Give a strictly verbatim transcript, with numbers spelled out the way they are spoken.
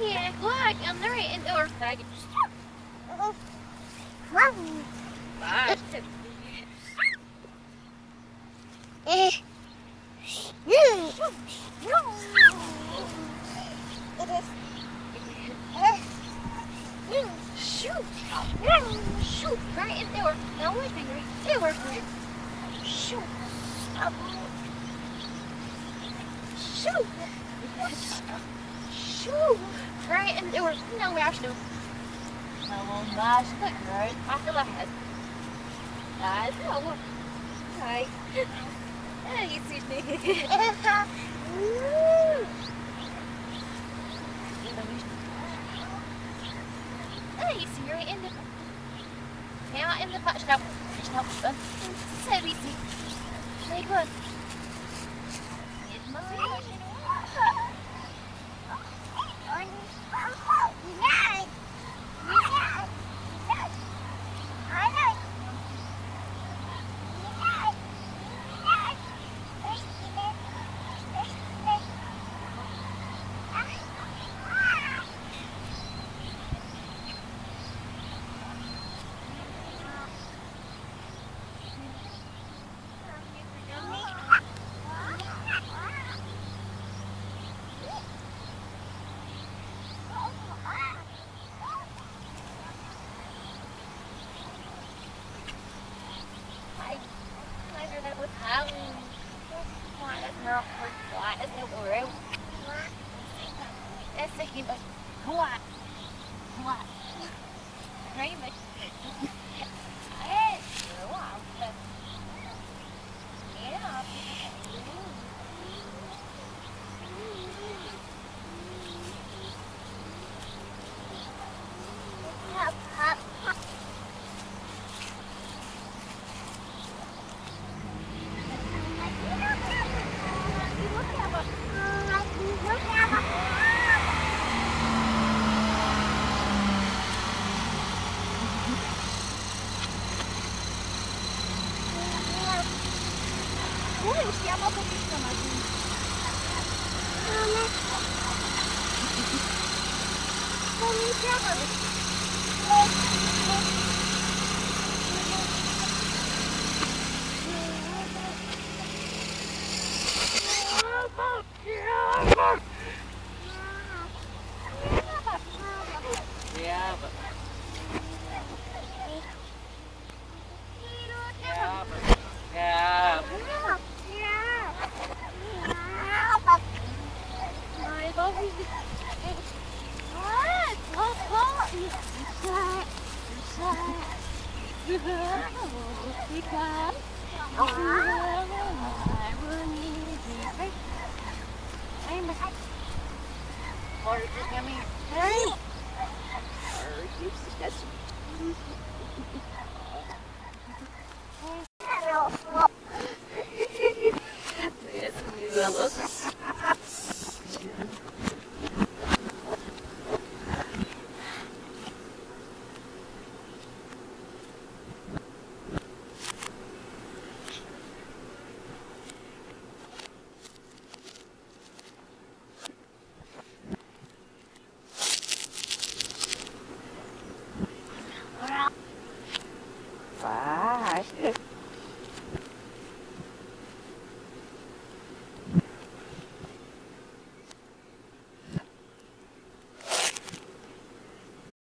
eighteen o'clock and there ain't no faggot stuff. Oh, wow. Eh. Shoot! Shoot! Right in there. Now we're right there. Shoot! Shoot! Shoot! Right in there. Now we have to. Now we'll mash the right after my head. I know. Hi. You see me. You see you're in the yeah in the patch now. Patch now. So easy. Very good. Yes,